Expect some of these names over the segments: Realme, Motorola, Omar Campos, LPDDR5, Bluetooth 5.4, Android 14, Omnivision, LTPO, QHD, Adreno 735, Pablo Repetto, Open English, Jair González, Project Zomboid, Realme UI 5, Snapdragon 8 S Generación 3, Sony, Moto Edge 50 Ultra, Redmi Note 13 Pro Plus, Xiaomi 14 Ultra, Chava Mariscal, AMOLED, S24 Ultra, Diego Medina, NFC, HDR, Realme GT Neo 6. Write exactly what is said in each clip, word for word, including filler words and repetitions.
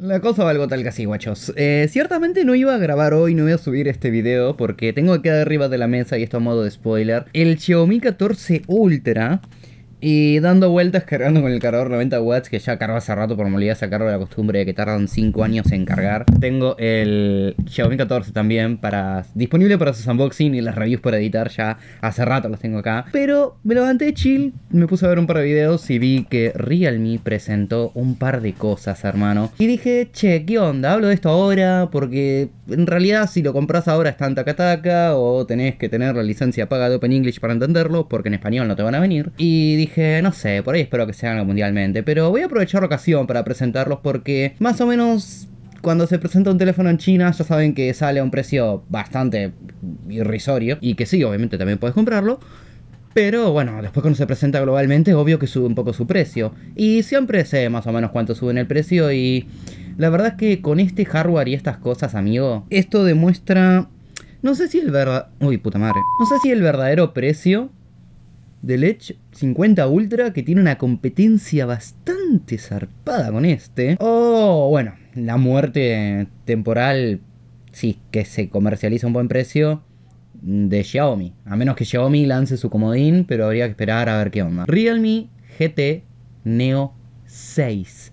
la cosa va algo tal que así, guachos. Eh, ciertamente no iba a grabar hoy, no iba a subir este video porque tengo acá arriba de la mesa, y esto a modo de spoiler, el Xiaomi catorce Ultra. Y dando vueltas, cargando con el cargador noventa watts, que ya cargo hace rato por molida sacarlo de la costumbre de que tardan cinco años en cargar. Tengo el Xiaomi catorce también para disponible para sus unboxing y las reviews para editar, ya hace rato los tengo acá. Pero me levanté chill, me puse a ver un par de videos y vi que Realme presentó un par de cosas, hermano. Y dije, che, ¿qué onda? Hablo de esto ahora porque en realidad si lo compras ahora está en taca-taca o tenés que tener la licencia paga de Open English para entenderlo porque en español no te van a venir. Y dije, Dije, no sé, por ahí espero que se hagan mundialmente, pero voy a aprovechar la ocasión para presentarlos porque más o menos cuando se presenta un teléfono en China ya saben que sale a un precio bastante irrisorio y que sí, obviamente también puedes comprarlo. Pero bueno, después cuando se presenta globalmente, obvio que sube un poco su precio. Y siempre sé más o menos cuánto suben el precio y la verdad es que con este hardware y estas cosas, amigo, esto demuestra... No sé si el verdadero... Uy, puta madre. No sé si el verdadero precio del Edge cincuenta Ultra, que tiene una competencia bastante zarpada con este. O, oh, bueno, la muerte temporal, sí, que se comercializa a un buen precio de Xiaomi. A menos que Xiaomi lance su comodín, pero habría que esperar a ver qué onda. Realme G T Neo seis.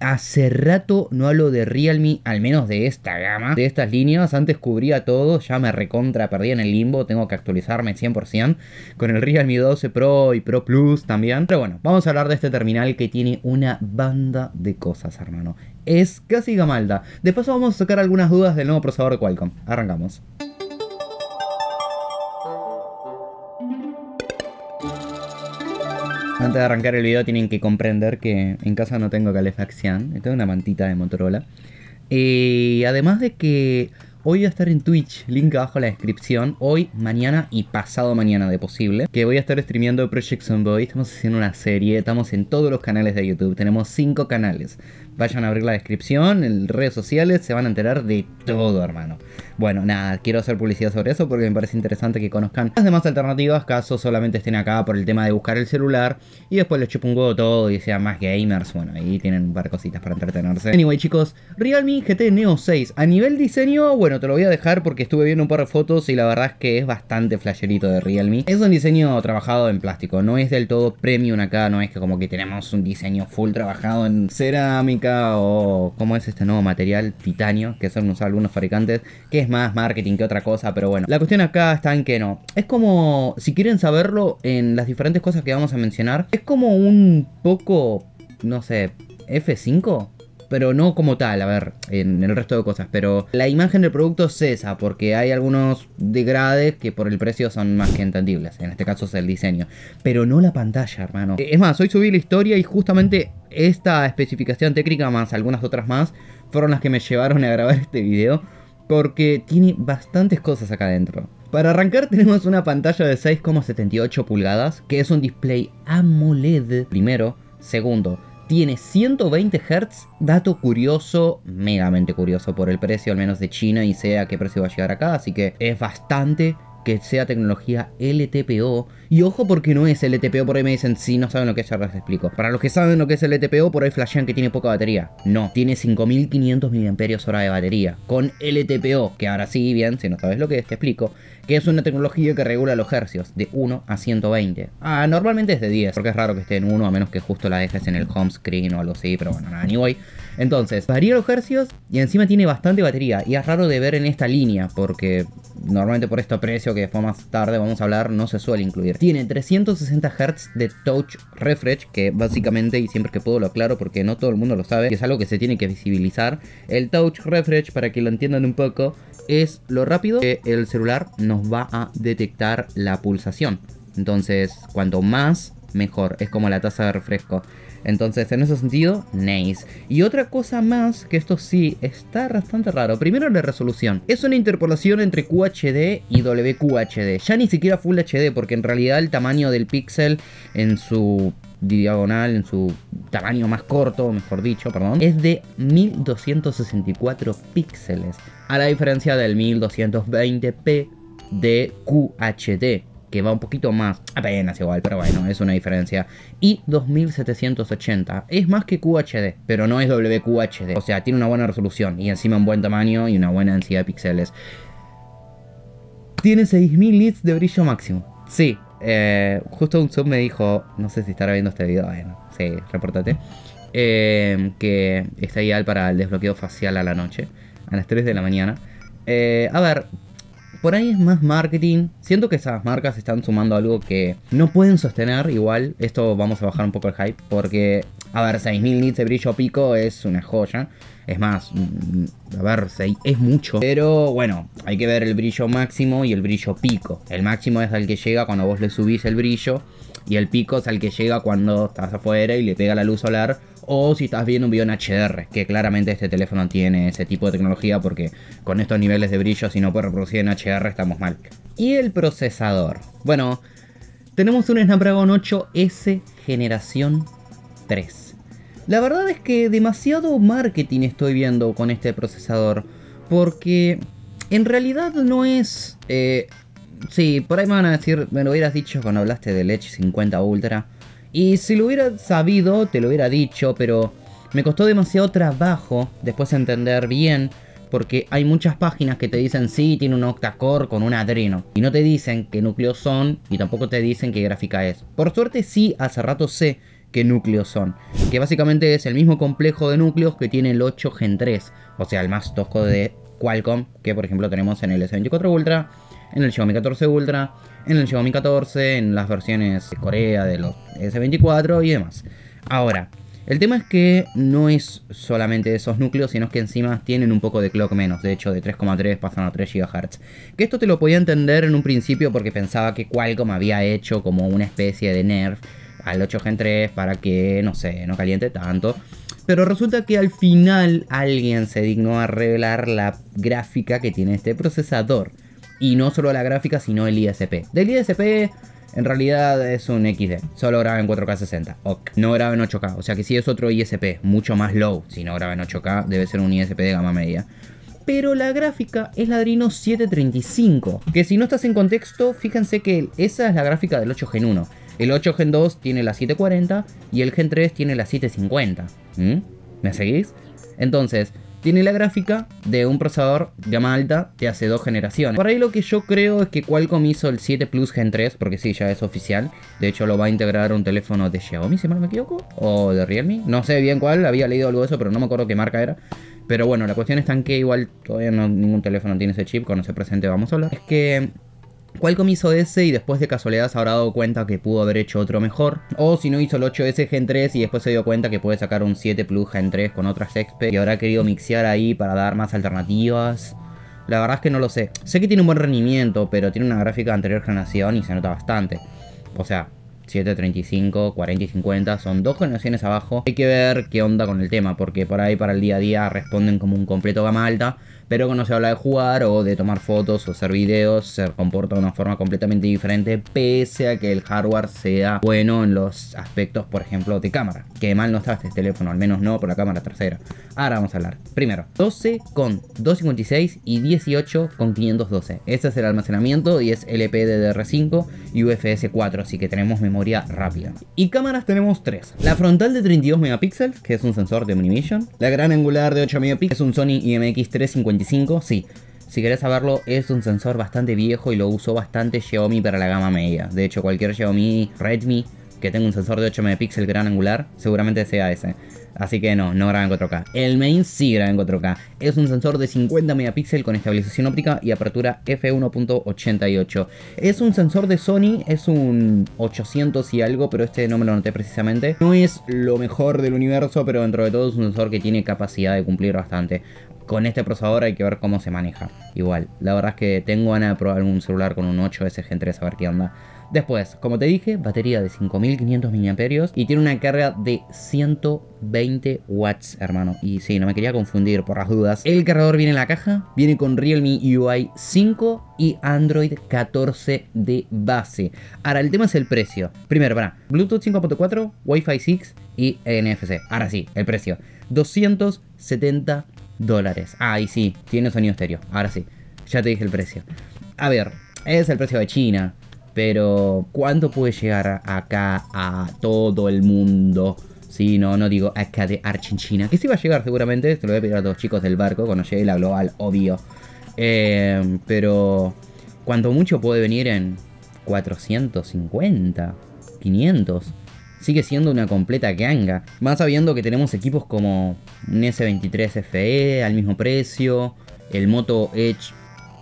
Hace rato no hablo de Realme, al menos de esta gama, de estas líneas. Antes cubría todo, ya me recontra perdí en el limbo, tengo que actualizarme cien por ciento con el Realme doce Pro y Pro Plus también. Pero bueno, vamos a hablar de este terminal que tiene una banda de cosas, hermano. Es casi gamalda. De paso vamos a sacar algunas dudas del nuevo procesador Qualcomm. Arrancamos. Antes de arrancar el video tienen que comprender que en casa no tengo calefacción, tengo una mantita de Motorola. Eh, además de que hoy voy a estar en Twitch, link abajo en la descripción, hoy, mañana y pasado mañana de posible, que voy a estar streameando Project Zomboid. Estamos haciendo una serie, estamos en todos los canales de YouTube, tenemos cinco canales. Vayan a abrir la descripción, en redes sociales, se van a enterar de todo, hermano. Bueno, nada, quiero hacer publicidad sobre eso porque me parece interesante que conozcan las demás alternativas, caso solamente estén acá por el tema de buscar el celular y después les chupa un huevo todo y sean más gamers. Bueno, ahí tienen un par de cositas para entretenerse. Anyway, chicos, Realme G T Neo seis. A nivel diseño, bueno, te lo voy a dejar porque estuve viendo un par de fotos y la verdad es que es bastante flasherito de Realme. Es un diseño trabajado en plástico, no es del todo premium acá, no es que como que tenemos un diseño full trabajado en cerámica o como es este nuevo material, titanio, que son usados algunos fabricantes, que es más marketing que otra cosa, pero bueno. La cuestión acá está en que no. Es como, si quieren saberlo, en las diferentes cosas que vamos a mencionar, es como un poco, no sé, F cinco, pero no como tal, a ver, en el resto de cosas. Pero la imagen del producto es esa, porque hay algunos degrades que por el precio son más que entendibles. En este caso es el diseño, pero no la pantalla, hermano. Es más, hoy subí la historia y justamente esta especificación técnica, más algunas otras más, fueron las que me llevaron a grabar este video, porque tiene bastantes cosas acá adentro. Para arrancar tenemos una pantalla de seis coma setenta y ocho pulgadas, que es un display AMOLED. Primero, segundo, tiene ciento veinte hertz, dato curioso, megamente curioso por el precio, al menos de China, y sé a qué precio va a llegar acá, así que es bastante que sea tecnología L T P O. Y ojo porque no es L T P O, por ahí me dicen, si no saben lo que es, ya les explico. Para los que saben lo que es L T P O, por ahí flashean que tiene poca batería. No, tiene cinco mil quinientos miliamperios hora de batería con L T P O, que ahora sí, bien, si no sabes lo que es, te explico, que es una tecnología que regula los hercios de uno a ciento veinte. Ah, normalmente es de diez, porque es raro que esté en uno, a menos que justo la dejes en el home screen o algo así, pero bueno, nada, anyway. Entonces, varía los hercios y encima tiene bastante batería, y es raro de ver en esta línea, porque normalmente por este precio, que después más tarde vamos a hablar, no se suele incluir. Tiene trescientos sesenta hertz de touch refresh, que básicamente, y siempre que puedo lo aclaro porque no todo el mundo lo sabe, que es algo que se tiene que visibilizar. El touch refresh, para que lo entiendan un poco, es lo rápido que el celular nos va a detectar la pulsación. Entonces, cuanto más, mejor. Es como la tasa de refresco. Entonces, en ese sentido, nice. Y otra cosa más, que esto sí está bastante raro. Primero, la resolución. Es una interpolación entre Q H D y W Q H D. Ya ni siquiera Full H D, porque en realidad el tamaño del píxel en su diagonal, en su tamaño más corto, mejor dicho, perdón, es de mil doscientos sesenta y cuatro píxeles. A la diferencia del mil doscientos veinte p de Q H D, que va un poquito más, apenas igual, pero bueno, es una diferencia. Y dos mil setecientos ochenta, es más que Q H D, pero no es W Q H D, o sea, tiene una buena resolución y encima un buen tamaño y una buena densidad de píxeles. Tiene seis mil nits de brillo máximo. Sí, eh, justo un sub me dijo, no sé si estará viendo este video, bueno, sí, repórtate, eh, que está ideal para el desbloqueo facial a la noche, a las tres de la mañana. Eh, a ver, por ahí es más marketing. Siento que esas marcas están sumando algo que no pueden sostener. Igual, esto vamos a bajar un poco el hype, porque, a ver, seis mil nits de brillo pico es una joya. Es más, a ver, es mucho. Pero bueno, hay que ver el brillo máximo y el brillo pico. El máximo es al que llega cuando vos le subís el brillo, y el pico es al que llega cuando estás afuera y le pega la luz solar, o si estás viendo un video en H D R, que claramente este teléfono tiene ese tipo de tecnología, porque con estos niveles de brillo, si no puedes reproducir en H D R, estamos mal. Y el procesador, bueno, tenemos un Snapdragon ocho S Generación tres. La verdad es que demasiado marketing estoy viendo con este procesador, porque en realidad no es... Eh, sí, por ahí me van a decir, me lo hubieras dicho cuando hablaste del Edge cincuenta Ultra. Y si lo hubiera sabido, te lo hubiera dicho, pero me costó demasiado trabajo después entender bien, porque hay muchas páginas que te dicen, sí, tiene un octa-core con un Adreno, y no te dicen qué núcleos son, y tampoco te dicen qué gráfica es. Por suerte sí, hace rato sé qué núcleos son, que básicamente es el mismo complejo de núcleos que tiene el ocho gen tres, o sea, el más tosco de Qualcomm, que por ejemplo tenemos en el S veinticuatro Ultra, en el Xiaomi catorce Ultra, en el Xiaomi catorce, en las versiones de Corea de los S veinticuatro y demás. Ahora, el tema es que no es solamente esos núcleos, sino que encima tienen un poco de clock menos, de hecho de tres coma tres pasan a tres gigahertz. Que esto te lo podía entender en un principio, porque pensaba que Qualcomm había hecho como una especie de nerf al ocho gen tres para que, no sé, no caliente tanto. Pero resulta que al final alguien se dignó a revelar la gráfica que tiene este procesador. Y no solo la gráfica, sino el I S P. Del I S P, en realidad es un equis de. Solo graba en cuatro K sesenta. Ok. No graba en ocho K. O sea que sí es otro I S P, mucho más low. Si no graba en ocho K, debe ser un I S P de gama media. Pero la gráfica es la Adreno siete treinta y cinco. Que si no estás en contexto, fíjense que esa es la gráfica del ocho gen uno. El ocho gen dos tiene la siete cuarenta y el gen tres tiene la siete cincuenta. ¿Mm? ¿Me seguís? Entonces, tiene la gráfica de un procesador gama alta de hace dos generaciones. Por ahí lo que yo creo es que Qualcomm hizo el siete Plus gen tres, porque sí, ya es oficial. De hecho, lo va a integrar un teléfono de Xiaomi, si mal no me equivoco, o de Realme. No sé bien cuál, había leído algo de eso, pero no me acuerdo qué marca era. Pero bueno, la cuestión está en que igual todavía no, ningún teléfono tiene ese chip. Cuando se presente vamos a hablar. Es que... Qualcomm hizo ese y después de casualidad se habrá dado cuenta que pudo haber hecho otro mejor. O si no, hizo el ocho S gen tres y después se dio cuenta que puede sacar un siete Plus gen tres con otras X P, y habrá querido mixear ahí para dar más alternativas. La verdad es que no lo sé. Sé que tiene un buen rendimiento, pero tiene una gráfica de anterior generación y se nota bastante. O sea, siete treinta y cinco, cuarenta y cincuenta son dos generaciones abajo. Hay que ver qué onda con el tema, porque por ahí para el día a día responden como un completo gama alta. Pero cuando se habla de jugar o de tomar fotos o hacer videos, se comporta de una forma completamente diferente, pese a que el hardware sea bueno en los aspectos, por ejemplo, de cámara. Que mal no está este teléfono, al menos no por la cámara trasera. Ahora vamos a hablar. Primero, doce con doscientos cincuenta y seis y dieciocho con quinientos doce. Este es el almacenamiento y es L P D D R cinco y U F S cuatro, así que tenemos memoria rápida. Y cámaras tenemos tres. La frontal de treinta y dos megapíxeles, que es un sensor de Omnivision. La gran angular de ocho megapíxeles, es un Sony I M X trescientos cincuenta y cinco. Sí, si querés saberlo, es un sensor bastante viejo y lo usó bastante Xiaomi para la gama media. De hecho, cualquier Xiaomi, Redmi, que tenga un sensor de ocho megapíxeles gran angular, seguramente sea ese. Así que no, no graba en cuatro K. El main sí graba en cuatro K. Es un sensor de cincuenta megapíxeles con estabilización óptica y apertura f uno punto ochenta y ocho. Es un sensor de Sony, es un ochocientos y algo, pero este no me lo noté precisamente. No es lo mejor del universo, pero dentro de todo es un sensor que tiene capacidad de cumplir bastante. Con este procesador hay que ver cómo se maneja. Igual, la verdad es que tengo ganas de probar un celular con un ocho S gen tres a ver qué onda. Después, como te dije, batería de cinco mil quinientos miliamperios hora y tiene una carga de ciento veinte watts, hermano. Y sí, no me quería confundir por las dudas. El cargador viene en la caja, viene con Realme U I cinco y Android catorce de base. Ahora, el tema es el precio. Primero, para Bluetooth cinco punto cuatro, Wi-Fi seis y N F C. Ahora sí, el precio. doscientos setenta dólares. Ah, y sí, tiene sonido estéreo. Ahora sí, ya te dije el precio. A ver, es el precio de China. Pero ¿cuándo puede llegar acá a todo el mundo? Sí, no, no digo acá de Argentina, que sí va a llegar seguramente. Se lo voy a pedir a los chicos del barco cuando llegue la global, obvio. Eh, pero cuanto mucho puede venir en cuatrocientos cincuenta, quinientos. Sigue siendo una completa ganga. Más sabiendo que tenemos equipos como un ese veintitrés efe e al mismo precio. El Moto Edge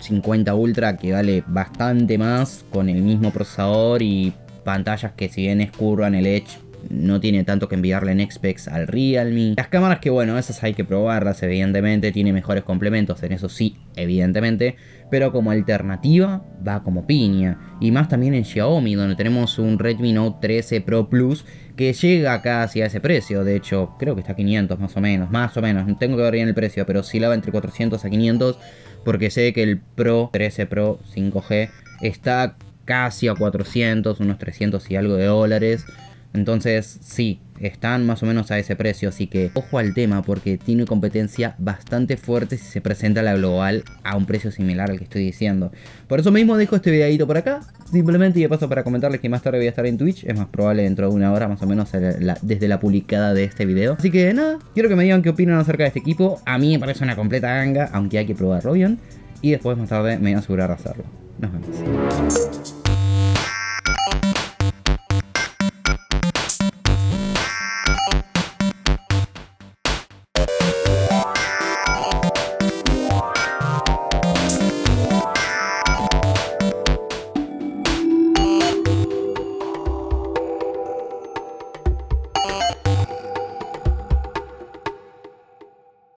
cincuenta Ultra, que vale bastante más, con el mismo procesador y pantallas que, si bien escurran el Edge, no tiene tanto que enviarle en specs al Realme. Las cámaras, que bueno, esas hay que probarlas, evidentemente. Tiene mejores complementos, en eso sí, evidentemente. Pero como alternativa, va como piña. Y más también en Xiaomi, donde tenemos un Redmi Note trece Pro Plus, que llega casi a ese precio. De hecho, creo que está a quinientos más o menos. Más o menos, no tengo que ver bien el precio, pero oscilaba entre cuatrocientos a quinientos. Porque sé que el Pro trece Pro cinco G está casi a cuatrocientos, unos trescientos y algo de dólares. Entonces sí, están más o menos a ese precio, así que ojo al tema, porque tiene competencia bastante fuerte si se presenta la global a un precio similar al que estoy diciendo. Por eso mismo dejo este videito por acá, simplemente, y de paso para comentarles que más tarde voy a estar en Twitch. Es más probable dentro de una hora más o menos la, desde la publicada de este video. Así que nada, quiero que me digan qué opinan acerca de este equipo. A mí me parece una completa ganga, aunque hay que probarlo bien. Y después más tarde me voy a asegurar a hacerlo. Nos vemos.